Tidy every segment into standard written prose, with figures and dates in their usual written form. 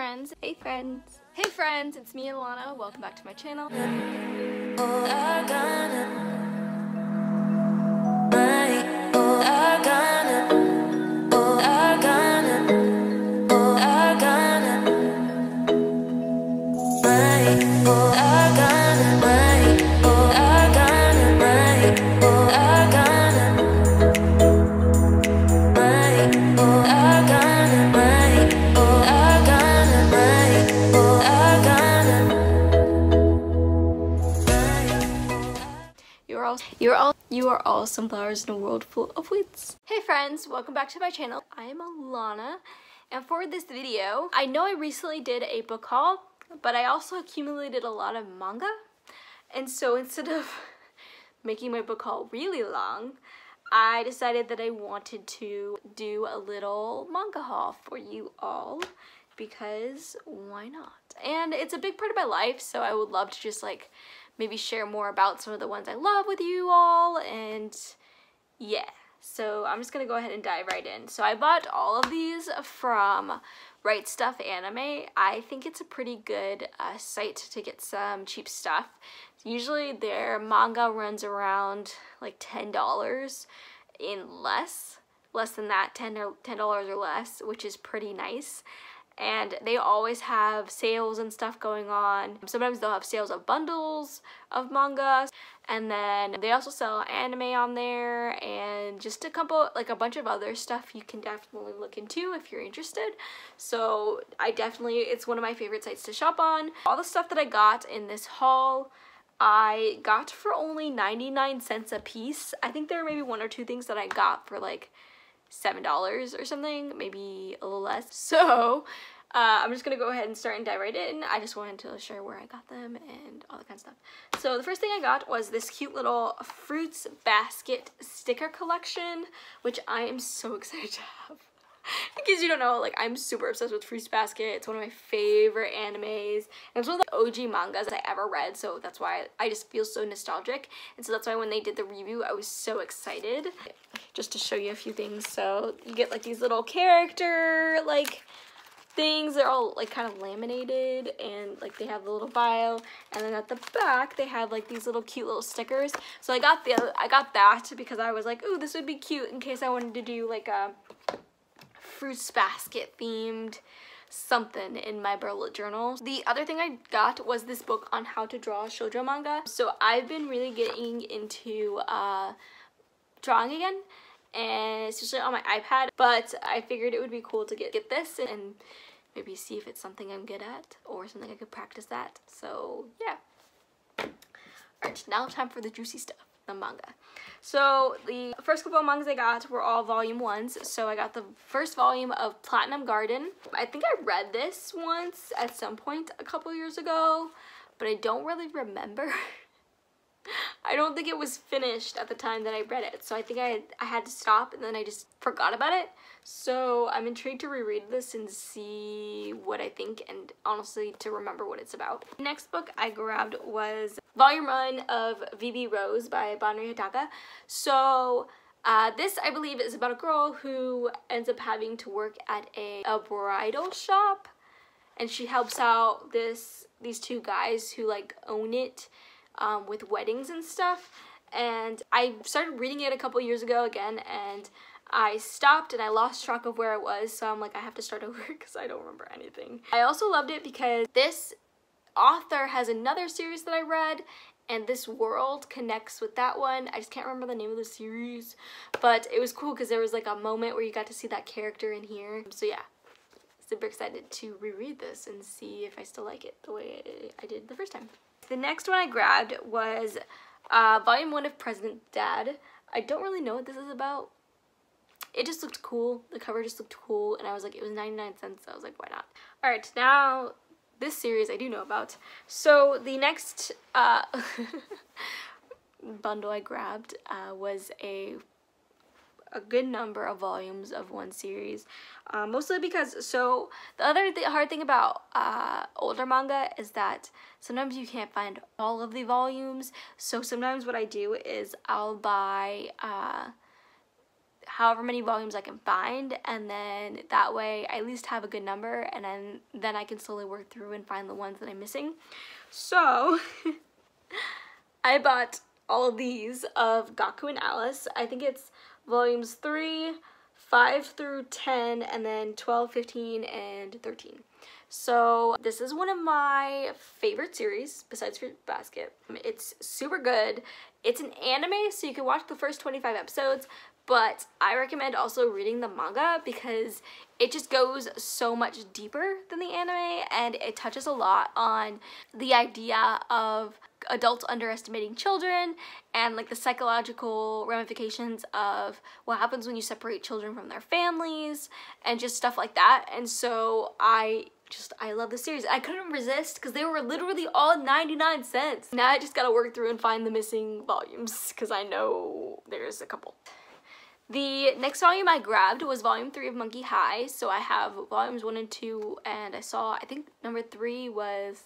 friends. Hey friends. Hey friends, it's me, Alana. Welcome back to my channel. You are all sunflowers in a world full of weeds. Hey friends, welcome back to my channel. I am Alana, and for this video, I know I recently did a book haul, but I also accumulated a lot of manga, and so instead of making my book haul really long, I decided that I wanted to do a little manga haul for you all, because why not? And it's a big part of my life, so I would love to just like maybe share more about some of the ones I love with you all, and yeah. So I'm just gonna go ahead and dive right in. So I bought all of these from Right Stuff Anime. I think it's a pretty good site to get some cheap stuff. Usually their manga runs around like $10 and less than that, $10 or less, which is pretty nice. And they always have sales and stuff going on. Sometimes they'll have sales of bundles of manga, and then they also sell anime on there, and just a couple, like a bunch of other stuff you can definitely look into if you're interested. So I definitely, it's one of my favorite sites to shop on. All the stuff that I got in this haul, I got for only 99 cents a piece. I think there are maybe one or two things that I got for like $7 or something, maybe a little less. So I'm just gonna go ahead and start and dive right in. I just wanted to share where I got them and all that kind of stuff. So the first thing I got was this cute little Fruits Basket sticker collection, which I am so excited to have. In case you don't know, like, I'm super obsessed with Fruits Basket. It's one of my favorite animes, and it's one of the OG mangas I ever read, so that's why I just feel so nostalgic. And so that's why when they did the review, I was so excited. Just to show you a few things, so you get like these little character like things. They're all like kind of laminated, and like they have the little bio, and then at the back they have like these little cute little stickers. So I got that because I was like, ooh, this would be cute in case I wanted to do like a Fruits Basket themed something in my bullet journal. The other thing I got was this book on how to draw shoujo manga. So I've been really getting into drawing again, and especially on my iPad, but I figured it would be cool to get this and maybe see if it's something I'm good at or something I could practice at. So yeah. Alright, now time for the juicy stuff. Manga. So the first couple of mangas I got were all volume ones. So I got the first volume of Platinum Garden. I think I read this once at some point a couple years ago, but I don't really remember. I don't think it was finished at the time that I read it, so I think I had to stop, and then I just forgot about it. So I'm intrigued to reread this and see what I think, and honestly to remember what it's about. The next book I grabbed was Volume 1 of V.B. Rose by Banri Hidaka. So this, I believe, is about a girl who ends up having to work at a bridal shop, and she helps out these two guys who like own it with weddings and stuff. And I started reading it a couple years ago again, and I stopped and I lost track of where it was, so I'm like, I have to start over because I don't remember anything. I also loved it because this author has another series that I read, and this world connects with that one. I just can't remember the name of the series, but it was cool because there was like a moment where you got to see that character in here. So yeah, super excited to reread this and see if I still like it the way I did the first time. The next one I grabbed was Volume 1 of President Dad. I don't really know what this is about. It just looked cool. The cover just looked cool, and I was like, it was 99 cents, so I was like, why not? All right, now this series I do know about. So the next bundle I grabbed was a good number of volumes of one series, mostly because, so the other hard thing about older manga is that sometimes you can't find all of the volumes. So sometimes what I do is I'll buy however many volumes I can find, and then that way I at least have a good number, and then I can slowly work through and find the ones that I'm missing. So I bought all of these of Gakuen Alice. I think it's volumes 3, 5 through 10, and then 12, 15, and 13. So this is one of my favorite series besides Fruits Basket. It's super good. It's an anime, so you can watch the first 25 episodes, but I recommend also reading the manga because it just goes so much deeper than the anime, and it touches a lot on the idea of adults underestimating children and like the psychological ramifications of what happens when you separate children from their families and just stuff like that. And so I love this series. I couldn't resist because they were literally all 99¢. Now I just gotta work through and find the missing volumes because I know there's a couple. The next volume I grabbed was volume 3 of Monkey High. So I have volumes 1 and 2, and I think number 3 was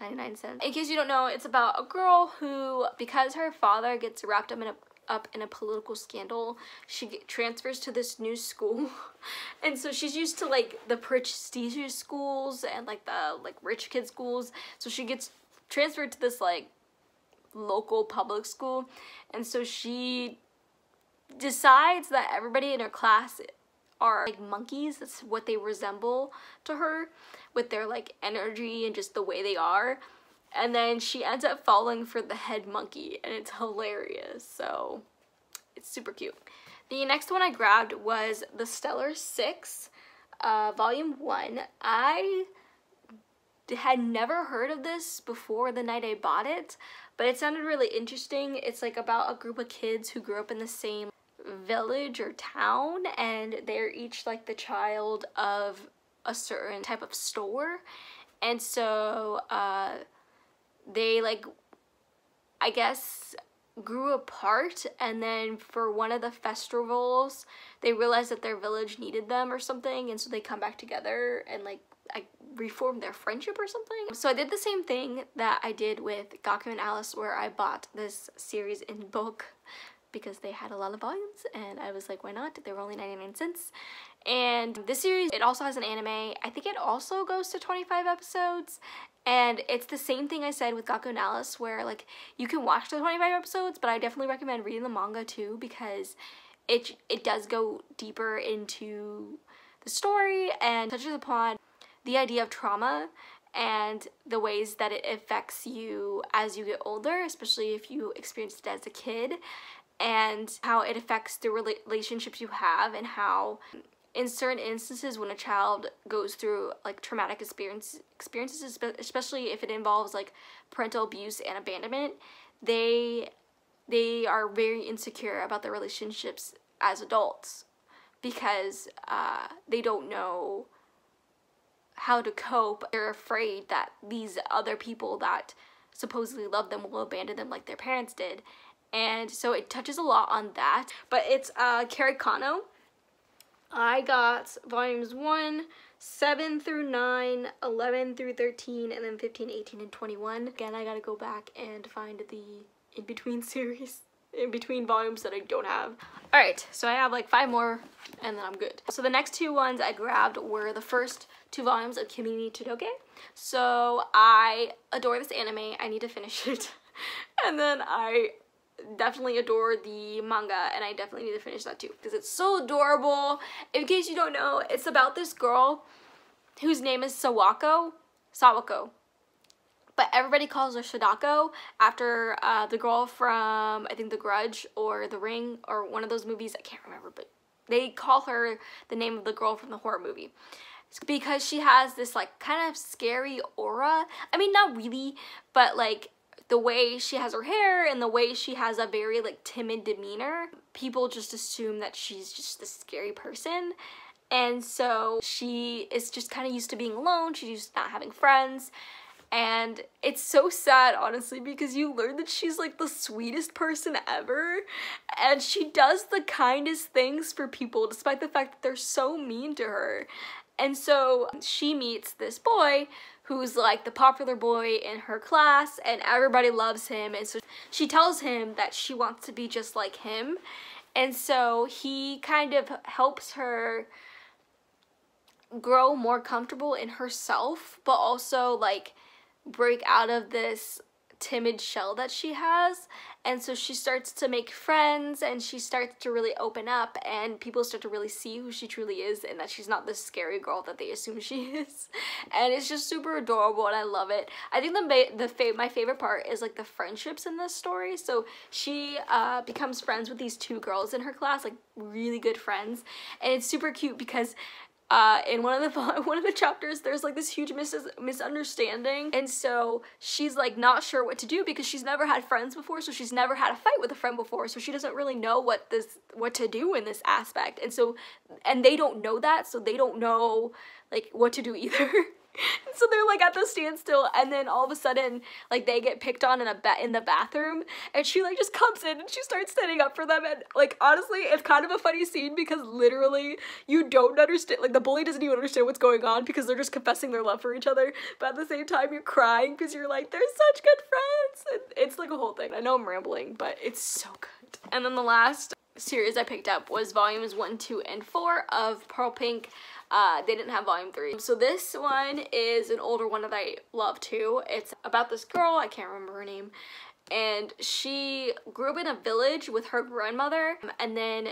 99¢. In case you don't know, it's about a girl who, because her father gets wrapped up in a political scandal, she transfers to this new school, and so she's used to like the prestigious schools and like the rich kid schools, so she gets transferred to this like local public school, and so she decides that everybody in her class are like monkeys. That's what they resemble to her, with their like energy and just the way they are. And then she ends up falling for the head monkey, and it's hilarious. So it's super cute. The next one I grabbed was The Stellar Six, volume 1. I had never heard of this before the night I bought it, but it sounded really interesting. It's like about a group of kids who grew up in the same village or town, and they're each like the child of a certain type of store, and so they like I guess grew apart, and then for one of the festivals they realized that their village needed them or something, and so they come back together and like reform their friendship or something. So I did the same thing that I did with Gakuen Alice, where I bought this series in bulk because they had a lot of volumes, and I was like, why not? They were only 99¢. And this series, it also has an anime. I think it also goes to 25 episodes, and it's the same thing I said with Gakuen Alice, where like you can watch the 25 episodes, but I definitely recommend reading the manga too, because it does go deeper into the story and touches upon the idea of trauma and the ways that it affects you as you get older, especially if you experienced it as a kid, and how it affects the relationships you have, and how in certain instances when a child goes through like traumatic experiences, especially if it involves like parental abuse and abandonment, they are very insecure about their relationships as adults because they don't know how to cope. They're afraid that these other people that supposedly love them will abandon them like their parents did. And so it touches a lot on that. But it's Kare Kano. I got volumes 1, 7 through 9, 11 through 13, and then 15, 18, and 21. Again, I gotta go back and find the in-between series, in-between volumes that I don't have. All right, so I have like 5 more and then I'm good. So the next 2 ones I grabbed were the first 2 volumes of Kimi ni Todoke. So I adore this anime. I need to finish it. And then I definitely adore the manga, and I definitely need to finish that too because it's so adorable. In case you don't know, it's about this girl whose name is Sawako. But everybody calls her Sadako after the girl from, I think, The Grudge or The Ring or one of those movies. I can't remember, but they call her the name of the girl from the horror movie. It's because she has this, like, kind of scary aura. I mean, not really, but, like, the way she has her hair and the way she has a very, like, timid demeanor, people just assume that she's just this scary person. And so she is just kind of used to being alone. She's used to not having friends. And it's so sad, honestly, because you learn that she's like the sweetest person ever, and she does the kindest things for people despite the fact that they're so mean to her. And so she meets this boy who's like the popular boy in her class, and everybody loves him, and so she tells him that she wants to be just like him. And so he kind of helps her grow more comfortable in herself, but also like break out of this timid shell that she has. And so she starts to make friends and she starts to really open up, and people start to really see who she truly is and that she's not this scary girl that they assume she is. And it's just super adorable and I love it. I think my favorite part is like the friendships in this story. So she becomes friends with these two girls in her class, like really good friends, and it's super cute because in one of the chapters there's like this huge misunderstanding, and so she's like not sure what to do because she's never had friends before, so she's never had a fight with a friend before, so she doesn't really know what to do in this aspect. And so, and they don't know that, so they don't know like what to do either. So they're like at the standstill, and then all of a sudden like they get picked on in the bathroom, and she like just comes in and she starts standing up for them. And like honestly it's kind of a funny scene because literally you don't understand, like the bully doesn't even understand what's going on because they're just confessing their love for each other, but at the same time you're crying because you're like, they're such good friends. And it's like a whole thing. I know I'm rambling, but it's so good. And then the last series I picked up was volumes 1, 2, and 4 of Pearl Pink. They didn't have volume 3. So this one is an older one that I love too. It's about this girl, I can't remember her name, and she grew up in a village with her grandmother, and then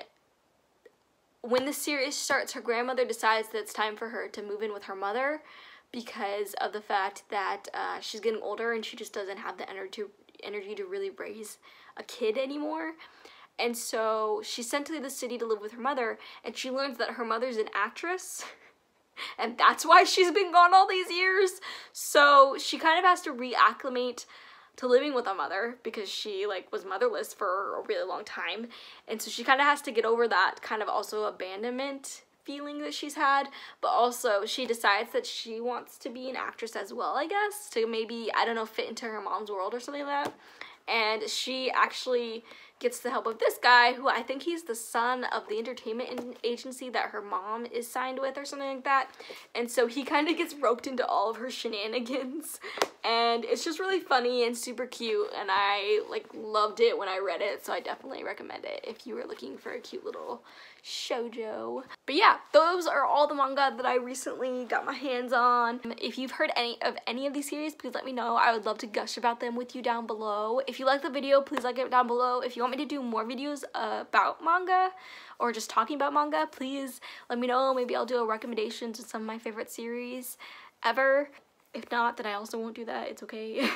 when the series starts her grandmother decides that it's time for her to move in with her mother because of the fact that she's getting older and she just doesn't have the energy to really raise a kid anymore. And so she's sent to the city to live with her mother, and she learns that her mother's an actress and that's why she's been gone all these years. So she kind of has to reacclimate to living with a mother because she like was motherless for a really long time, and so she kind of has to get over that kind of also abandonment feeling that she's had. But also she decides that she wants to be an actress as well, I guess, to maybe, I don't know, fit into her mom's world or something like that. And she actually gets the help of this guy who I think he's the son of the entertainment agency that her mom is signed with or something like that. And so he kind of gets roped into all of her shenanigans, and it's just really funny and super cute, and I like loved it when I read it, so I definitely recommend it if you were looking for a cute little shoujo. But yeah, those are all the manga that I recently got my hands on. If you've heard any of these series, please let me know. I would love to gush about them with you down below. If you like the video, please like it down below. If you want me to do more videos about manga or just talking about manga, please let me know. Maybe I'll do a recommendation to some of my favorite series ever. If not, then I also won't do that. It's okay.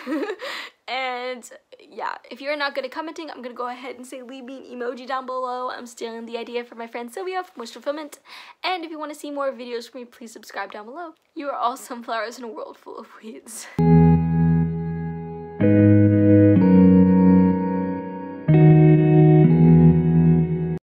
And yeah, if you're not good at commenting, I'm gonna go ahead and say leave me an emoji down below. I'm stealing the idea from my friend Sylvia from Wish Fulfillment. And if you want to see more videos from me, please subscribe down below. You are all sunflowers in a world full of weeds.